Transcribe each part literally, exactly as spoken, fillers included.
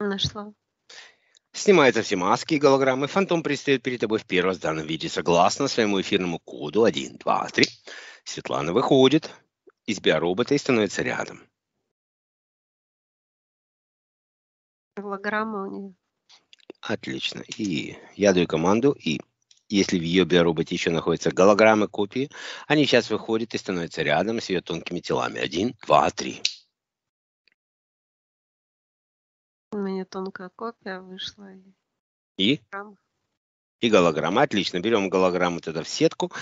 Нашла. Снимаются все маски и голограммы. Фантом предстает перед тобой в первозданном виде. Согласно своему эфирному коду один, два, три. Светлана выходит из биоробота и становится рядом. Голограмма у нее. Отлично. И я даю команду. И если в ее биороботе еще находятся голограммы, копии, они сейчас выходят и становятся рядом с ее тонкими телами. Один, два, три. У меня тонкая копия вышла. И? И голограмма. Отлично. Берем голограмму тогда в сетку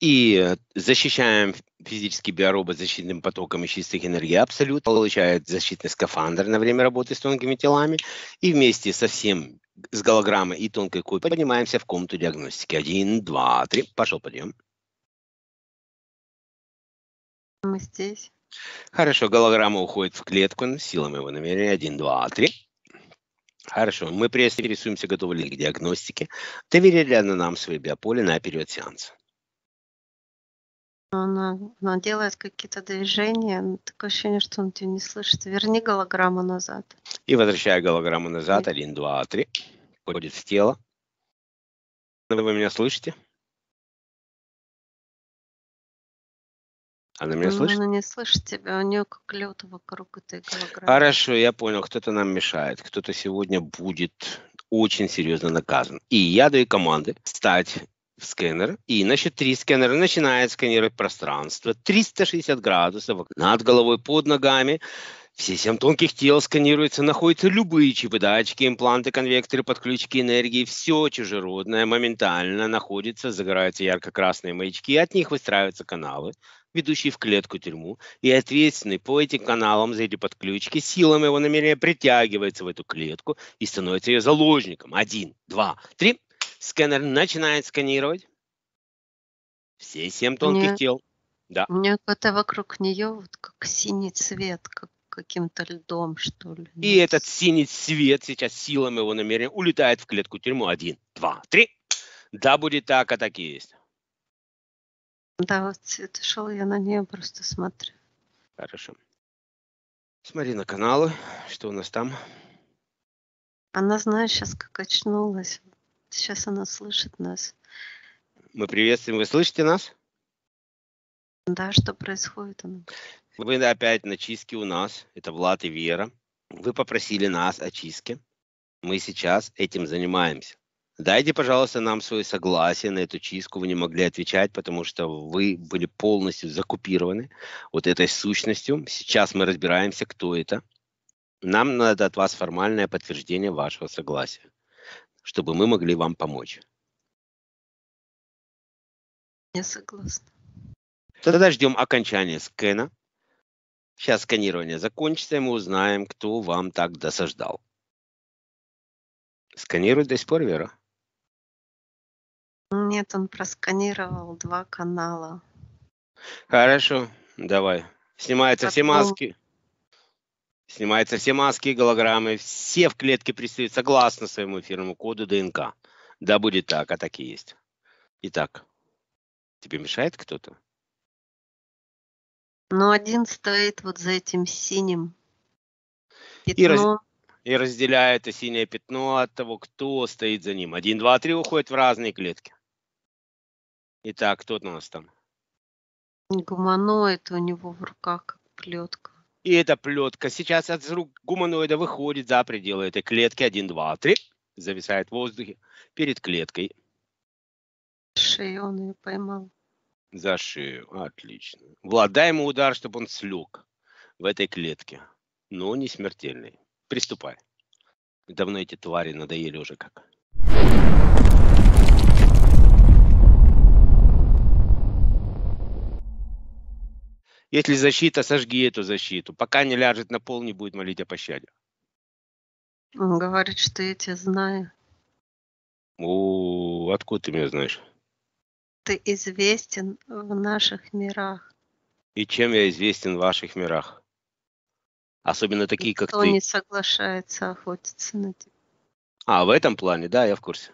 и защищаем физический биоробот защитным потоком из чистых энергий абсолют. Получает защитный скафандр на время работы с тонкими телами. И вместе со всем, с голограммой и тонкой копией поднимаемся в комнату диагностики. Один, два, три. Пошел подъем. Мы здесь. Хорошо, голограмма уходит в клетку силами его намерения. Один, два, три. Хорошо, мы прерисуемся, готовы ли к диагностике. Доверили ли она нам свои биополе на период сеанса? Она, она делает какие-то движения. Такое ощущение, что он тебя не слышит. Верни голограмму назад. И возвращая голограмму назад. Один, два, три. Входит в тело. Вы меня слышите? Она меня слышит? Она не слышит тебя, у нее как лед вокруг этой голограммы. Хорошо, я понял, кто-то нам мешает, кто-то сегодня будет очень серьезно наказан. И я даю команды встать в скэнер, и на счет три скэнер начинает сканировать пространство триста шестьдесят градусов над головой, под ногами. Все семь тонких тел сканируются, находятся любые чипы, датчики, импланты, конвекторы, подключки энергии. Все чужеродное моментально находится, загораются ярко-красные маячки, от них выстраиваются каналы, ведущие в клетку-тюрьму, и ответственный по этим каналам за эти подключки силами его намерения притягивается в эту клетку и становится ее заложником. Один, два, три. Скэнер начинает сканировать все семь тонких Мне... тел. Да. У меня какой-то вокруг нее вот как синий цвет, как каким-то льдом, что ли. И Нет. этот синий цвет сейчас силами его намерения улетает в клетку-тюрьму. Один, два, три. Да, будет так, а так и есть. Да, вот цвет шел, я на нее просто смотрю. Хорошо. Смотри на каналы, что у нас там. Она, знаешь, сейчас как очнулась. Сейчас она слышит нас. Мы приветствуем. Вы слышите нас? Да, что происходит? Она? Вы опять на чистке у нас. Это Влад и Вера. Вы попросили нас о чистке. Мы сейчас этим занимаемся. Дайте, пожалуйста, нам свое согласие на эту чистку. Вы не могли отвечать, потому что вы были полностью закупированы вот этой сущностью. Сейчас мы разбираемся, кто это. Нам надо от вас формальное подтверждение вашего согласия, чтобы мы могли вам помочь. Я согласна. Тогда ждем окончания скэна. Сейчас сканирование закончится, и мы узнаем, кто вам так досаждал. Сканирует до сих пор, Вера? Нет, он просканировал два канала. Хорошо, давай. Снимаются все маски. Снимаются все маски и голограммы. Все в клетке предстают согласно своему эфирному коду ДНК. Да будет так, а так и есть. Итак, тебе мешает кто-то? Ну, один стоит вот за этим синим пятном. И раз... И разделяю это синее пятно от того, кто стоит за ним. Один, два, три уходят в разные клетки. Итак, кто у нас там? Гуманоид у него в руках, как плетка. И эта плетка сейчас от рук гуманоида выходит за пределы этой клетки. Один, два, три. Зависает в воздухе перед клеткой. Шею он ее поймал. За шею. Отлично. Влад, дай ему удар, чтобы он слег в этой клетке. Но не смертельный. Приступай. Давно эти твари надоели уже как. Если защита, сожги эту защиту. Пока не ляжет на пол, не будет молить о пощаде. Он говорит, что я тебя знаю. О, откуда ты меня знаешь? Ты известен в наших мирах. И чем я известен в ваших мирах? Особенно такие, как ты. Кто не соглашается охотиться на тебя. А, в этом плане, да, я в курсе.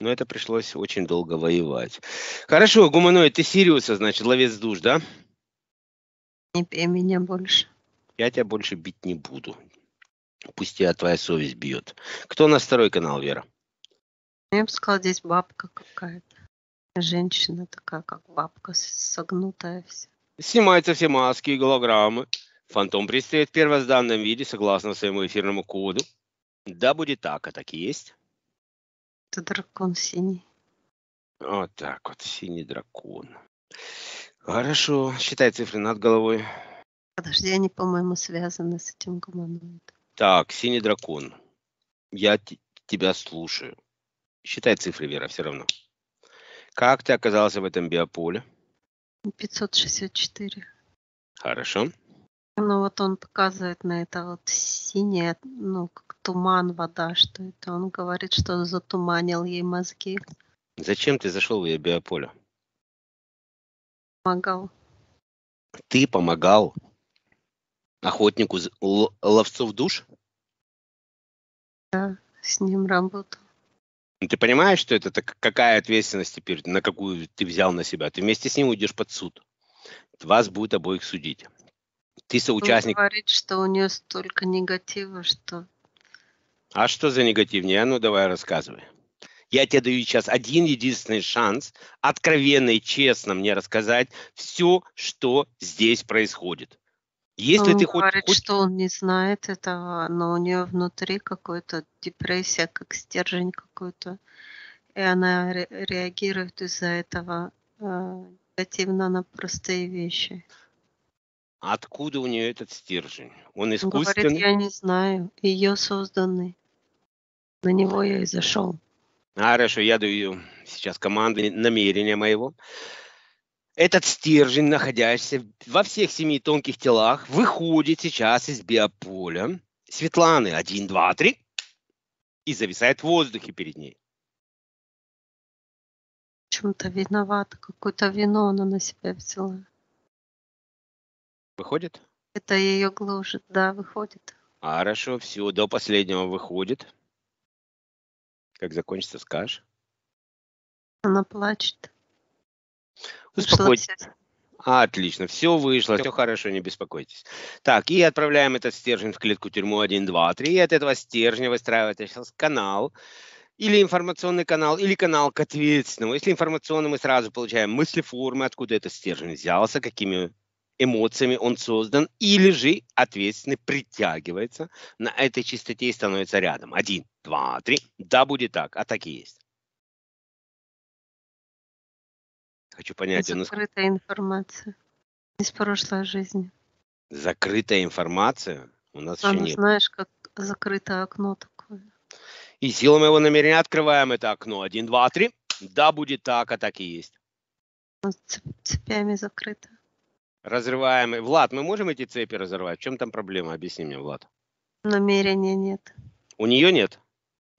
Но это пришлось очень долго воевать. Хорошо, гуманоид, ты Сириуса, значит, ловец душ, да? Не бей меня больше. Я тебя больше бить не буду. Пусть тебя твоя совесть бьет. Кто у нас второй канал, Вера? Я бы сказала, здесь бабка какая-то. Женщина такая, как бабка, согнутая вся. Снимаются все маски и голограммы. Фантом предстоит в первозданном виде, согласно своему эфирному коду. Да, будет так, а так и есть. Это дракон синий. Вот так вот, синий дракон. Хорошо, считай цифры над головой. Подожди, они, по-моему, связаны с этим гуманоидом. Так, синий дракон, я тебя слушаю. Считай цифры, Вера, все равно. Как ты оказался в этом биополе? пятьсот шестьдесят четыре. Хорошо. Ну вот он показывает на это вот синее, ну как туман, вода, что это. Он говорит, что затуманил ей мозги. Зачем ты зашел в ее биополе? Помогал. Ты помогал охотнику, ловцов душ? Да, с ним работал. Ты понимаешь, что это какая ответственность теперь, на какую ты взял на себя? Ты вместе с ним уйдешь под суд. Вас будет обоих судить. Ты соучастник... Он говорит, что у нее столько негатива, что... А что за негатив? Не, ну давай рассказывай. Я тебе даю сейчас один единственный шанс откровенно и честно мне рассказать все, что здесь происходит. Если он ты говорит, хоть... что он не знает этого, но у нее внутри какая-то депрессия, как стержень какой-то. И она ре- реагирует из-за этого э, негативно на простые вещи. Откуда у нее этот стержень? Он искусственный? Он говорит, я не знаю. Ее созданный. На него я и зашел. Хорошо, я даю сейчас команду намерения моего. Этот стержень, находящийся во всех семи тонких телах, выходит сейчас из биополя Светланы один, два, три и зависает в воздухе перед ней. Чем-то виновата, какое-то вино она на себя взяла. Выходит? Это ее гложет, да, выходит. Хорошо, все, до последнего выходит. Как закончится, скажешь? Она плачет. Успокойтесь. Отлично, все вышло, все хорошо, не беспокойтесь. Так, и отправляем этот стержень в клетку-тюрьму один, два, три. И от этого стержня выстраивается сейчас канал, или информационный канал, или канал к ответственному. Если информационный, мы сразу получаем мысли, формы, откуда этот стержень взялся, какими эмоциями он создан, или же ответственный притягивается на этой чистоте и становится рядом. Один, два, три. Да, будет так, а так и есть. Хочу понять. Закрытая нас... информация из прошлой жизни. Закрытая информация? У нас там, еще нет. Знаешь, как закрытое окно такое. И силой моего намерения открываем это окно. Один, два, три. Да, будет так, а так и есть. Цепями закрыто. Разрываем. Влад, мы можем эти цепи разорвать? В чем там проблема? Объясни мне, Влад. Намерения нет. У нее нет?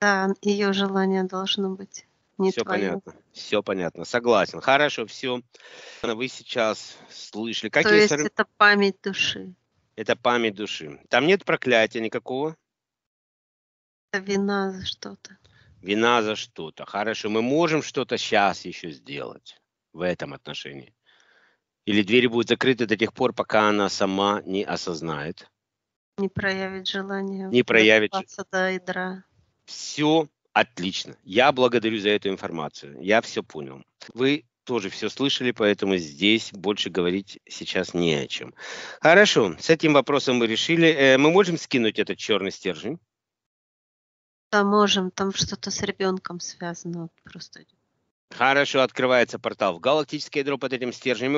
Да, ее желание должно быть. Не все твою. Понятно, все понятно, согласен. Хорошо, все. Вы сейчас слышали. Какие То есть сор... это память души. Это память души. Там нет проклятия никакого? Это вина за что-то. Вина за что-то. Хорошо, мы можем что-то сейчас еще сделать в этом отношении? Или двери будут закрыты до тех пор, пока она сама не осознает? Не проявит желание. Не проявит. До ядра. Все. Отлично. Я благодарю за эту информацию. Я все понял. Вы тоже все слышали, поэтому здесь больше говорить сейчас не о чем. Хорошо. С этим вопросом мы решили. Мы можем скинуть этот черный стержень? Да, можем. Там что-то с ребенком связано. Просто. Хорошо. Открывается портал в галактическое ядро под этим стержнем.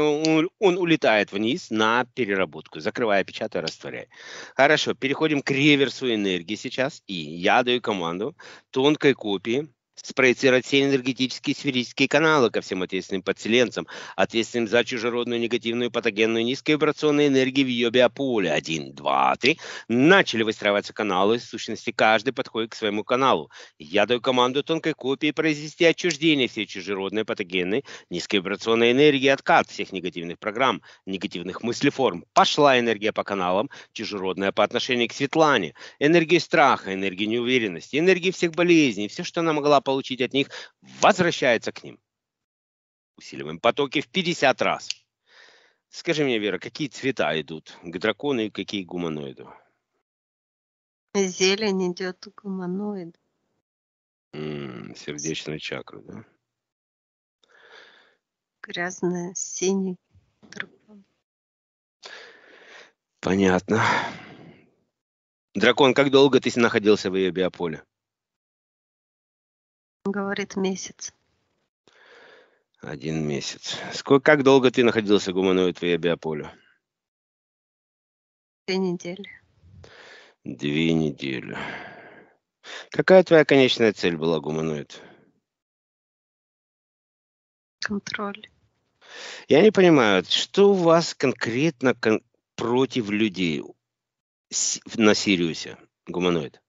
Он улетает вниз на переработку. Закрывая, печатая, растворяя. Хорошо. Переходим к реверсу энергии сейчас. И я даю команду тонкой копии спроецировать все энергетические сферические каналы ко всем ответственным подселенцам, ответственным за чужеродную, негативную, патогенную, низковибрационную энергию в ее биополе. Один, два, три. Начали выстраиваться каналы. В сущности, каждый подходит к своему каналу. Я даю команду тонкой копии произвести отчуждение всей чужеродной, патогенной, низковибрационной энергии, откат всех негативных программ, негативных мыслеформ. Пошла энергия по каналам, чужеродная по отношению к Светлане. Энергия страха, энергия неуверенности, энергия всех болезней, все, что она могла получить от них, возвращается к ним. Усиливаем потоки в пятьдесят раз. Скажи мне, Вера, какие цвета идут к дракону и какие к гуманоиду? Зелень идет гуманоид. М-м, сердечная чакра, да? Грязная, синий. Понятно. Дракон, как долго ты находился в ее биополе? Говорит, месяц. Один месяц. Сколько, как долго ты находился, гуманоид, в ее биополе? Две недели. Две недели. Какая твоя конечная цель была, гуманоид? Контроль. Я не понимаю, что у вас конкретно кон- против людей с- на Сириусе, гуманоид?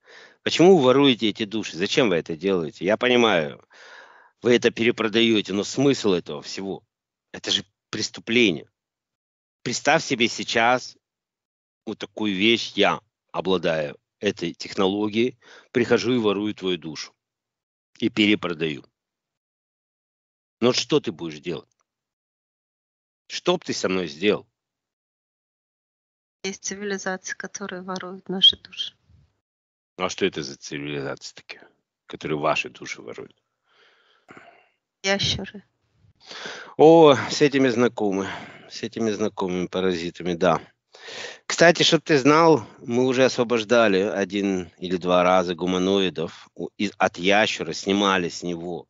Почему вы воруете эти души? Зачем вы это делаете? Я понимаю, вы это перепродаете, но смысл этого всего? Это же преступление. Представь себе сейчас вот такую вещь. Я, обладаю этой технологией, прихожу и ворую твою душу. И перепродаю. Но что ты будешь делать? Что бы ты со мной сделал? Есть цивилизации, которые воруют наши души. А что это за цивилизации такие, которые ваши души воруют? Ящеры. О, с этими знакомы. С этими знакомыми паразитами, да. Кстати, чтобы ты знал, мы уже освобождали один или два раза гуманоидов от ящера, снимали с него.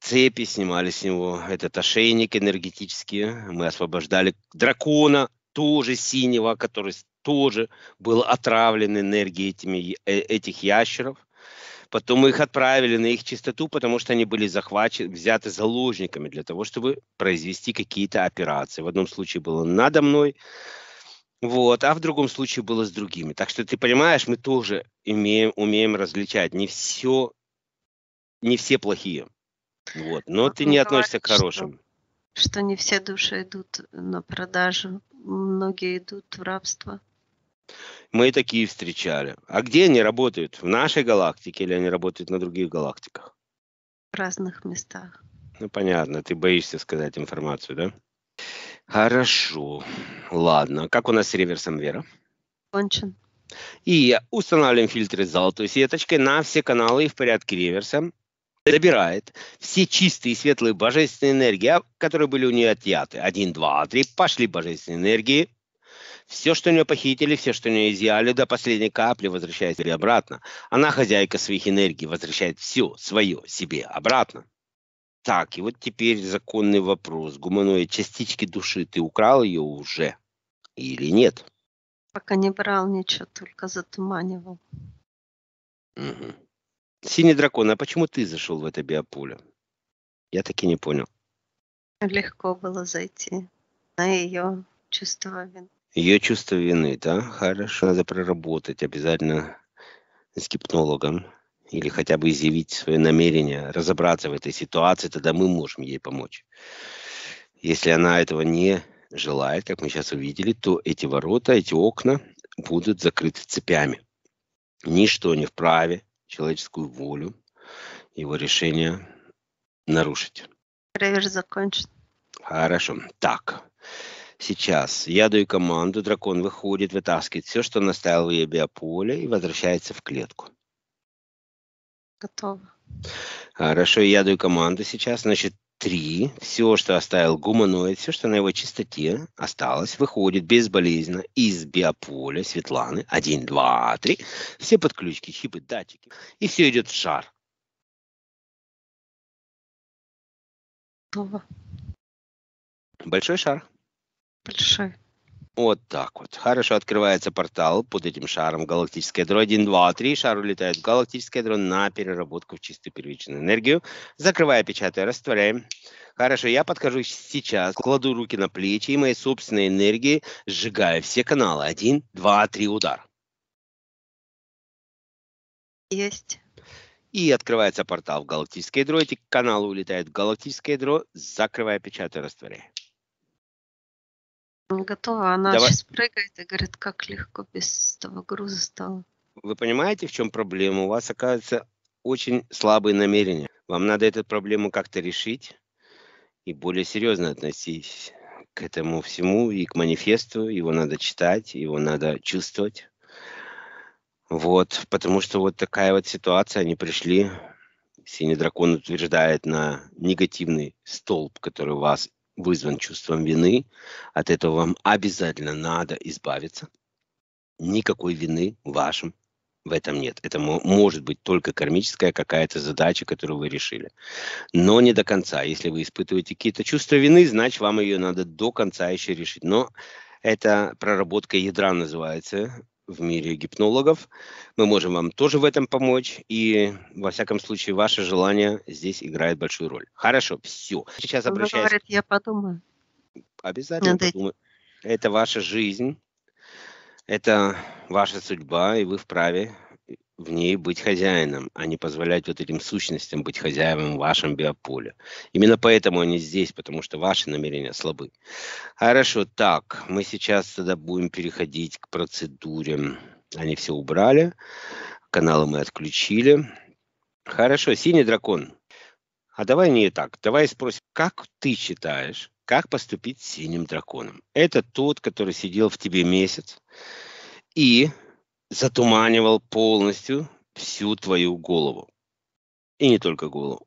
Цепи снимали с него, этот ошейник энергетический. Мы освобождали дракона, тоже синего, который тоже был отравлен энергией этими, этих ящеров. Потом мы их отправили на их чистоту, потому что они были захвачены, взяты заложниками для того, чтобы произвести какие-то операции. В одном случае было надо мной, вот, а в другом случае было с другими. Так что ты понимаешь, мы тоже имеем, умеем различать. Не все, не все плохие. Вот, но ты не относишься к хорошим. Что, что не все души идут на продажу, многие идут в рабство. Мы такие встречали. А где они работают? В нашей галактике или они работают на других галактиках? В разных местах. Ну понятно, ты боишься сказать информацию, да? Хорошо, ладно. Как у нас с реверсом, Вера? Кончен. И устанавливаем фильтры золотой сеточкой на все каналы и в порядке реверса. Забирает все чистые и светлые божественные энергии, которые были у нее отъяты. Один, два, три. Пошли божественные энергии. Все, что у нее похитили, все, что у нее изъяли, до последней капли возвращает себе обратно. Она хозяйка своих энергий, возвращает все свое себе обратно. Так, и вот теперь законный вопрос. Гуманоид, частички души, ты украл ее уже или нет? Пока не брал ничего, только затуманивал. Угу. Синий дракон, а почему ты зашел в это биополе? Я таки не понял. Легко было зайти на ее чувство вины. Ее чувство вины, да? Хорошо, надо проработать обязательно с гипнологом или хотя бы изъявить свое намерение, разобраться в этой ситуации, тогда мы можем ей помочь. Если она этого не желает, как мы сейчас увидели, то эти ворота, эти окна будут закрыты цепями. Ничто не вправе человеческую волю, его решение нарушить. Реверс закончен. Хорошо. Так, сейчас я даю команду, дракон выходит, вытаскивает все, что он оставил в ее биополе и возвращается в клетку. Готово. Хорошо, я даю команду сейчас, значит, три. Все, что оставил гуманоид, все, что на его чистоте осталось, выходит безболезненно из биополя Светланы. Один, два, три. Все подключки, чипы, датчики. И все идет в шар. Готово. Большой шар? Большой. Вот так вот. Хорошо, открывается портал под этим шаром галактическое ядро. Один, два, три. Шар улетает в галактическое ядро на переработку в чистую первичную энергию. Закрывая, печатая, растворяем. Хорошо, я подхожу сейчас, кладу руки на плечи и моей собственной энергией сжигаю все каналы. Один, два, три, удар. Есть. И открывается портал в галактическое ядро. Эти каналы улетают в галактическое ядро. Закрывая, печатая, растворяя. Готова, она Давай. Сейчас прыгает и говорит, как легко без этого груза стало. Вы понимаете, в чем проблема? У вас, оказывается, очень слабые намерения. Вам надо эту проблему как-то решить и более серьезно относитесь к этому всему и к манифесту. Его надо читать, его надо чувствовать. Вот, потому что вот такая вот ситуация, они пришли, синий дракон утверждает на негативный столб, который у вас вызван чувством вины, от этого вам обязательно надо избавиться. Никакой вины в вашем в этом нет. Это может быть только кармическая какая-то задача, которую вы решили. Но не до конца. Если вы испытываете какие-то чувства вины, значит, вам ее надо до конца еще решить. Но это проработка ядра называется в мире гипнологов. Мы можем вам тоже в этом помочь. И, во всяком случае, ваше желание здесь играет большую роль. Хорошо, все. Сейчас обращаюсь. Он говорит, я подумаю. Обязательно подумаю. Это ваша жизнь. Это ваша судьба, и вы вправе в ней быть хозяином, а не позволять вот этим сущностям быть хозяином в вашем биополе. Именно поэтому они здесь, потому что ваши намерения слабы. Хорошо, так, мы сейчас тогда будем переходить к процедуре. Они все убрали, каналы мы отключили. Хорошо, синий дракон. А давай не так, давай спросим, как ты считаешь, как поступить с синим драконом? Это тот, который сидел в тебе месяц и затуманивал полностью всю твою голову. И не только голову.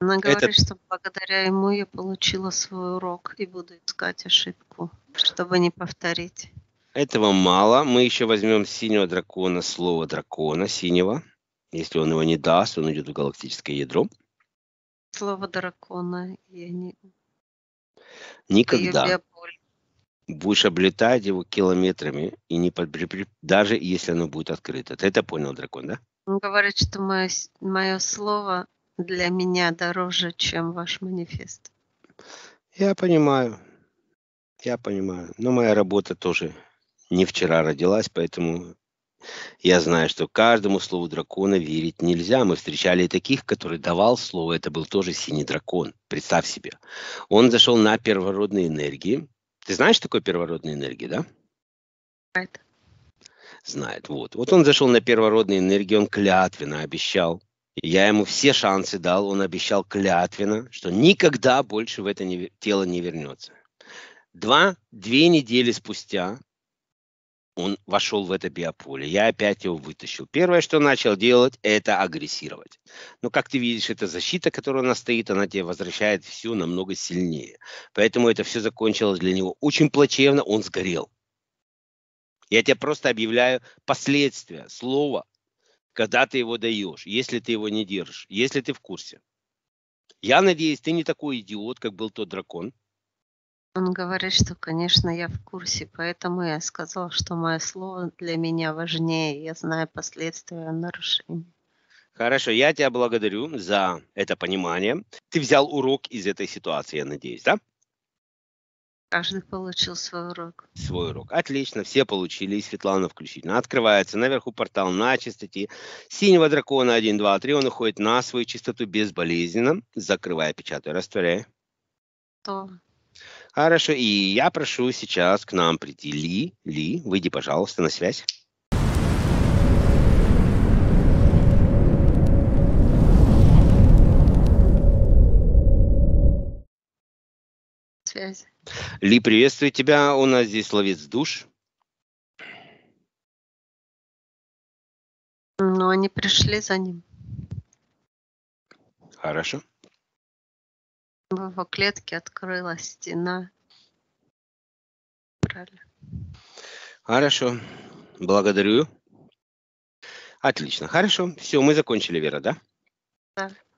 Она говорит, это... что благодаря ему я получила свой урок и буду искать ошибку, чтобы не повторить. Этого мало. Мы еще возьмем синего дракона, слово дракона, синего. Если он его не даст, он идет в галактическое ядро. Слово дракона я не... Никогда будешь облетать его километрами, и не под... даже если оно будет открыто. Ты это понял, дракон, да? Он говорит, что мое, мое слово для меня дороже, чем ваш манифест. Я понимаю, я понимаю. Но моя работа тоже не вчера родилась, поэтому я знаю, что каждому слову дракона верить нельзя. Мы встречали таких, который давал слово, это был тоже синий дракон. Представь себе. Он зашел на первородные энергии. Ты знаешь, что такое первородные энергии, да? Знает. Знает, вот. Вот он зашел на первородные энергии, он клятвенно обещал. Я ему все шансы дал, он обещал клятвенно, что никогда больше в это не, тело не вернется. Два, две недели спустя он вошел в это биополе. Я опять его вытащил. Первое, что начал делать, это агрессировать. Но, как ты видишь, эта защита, которая у нас стоит, она тебе возвращает все намного сильнее. Поэтому это все закончилось для него очень плачевно. Он сгорел. Я тебе просто объявляю последствия слова, когда ты его даешь, если ты его не держишь, если ты в курсе. Я надеюсь, ты не такой идиот, как был тот дракон. Он говорит, что, конечно, я в курсе, поэтому я сказал, что мое слово для меня важнее. Я знаю последствия нарушений. Хорошо, я тебя благодарю за это понимание. Ты взял урок из этой ситуации, я надеюсь, да? Каждый получил свой урок. Свой урок. Отлично, все получили, и Светлана включительно. Открывается наверху портал на чистоте синего дракона один, два, три. Он уходит на свою чистоту безболезненно. Закрывая, печатая, растворяя. То... Хорошо, и я прошу сейчас к нам прийти Ли. Ли, выйди, пожалуйста, на связь. Связь. Ли, приветствую тебя. У нас здесь ловец душ. Ну, они пришли за ним. Хорошо. В его клетке открылась стена. Правильно. Хорошо. Благодарю. Отлично. Хорошо. Все, мы закончили, Вера, да? Да.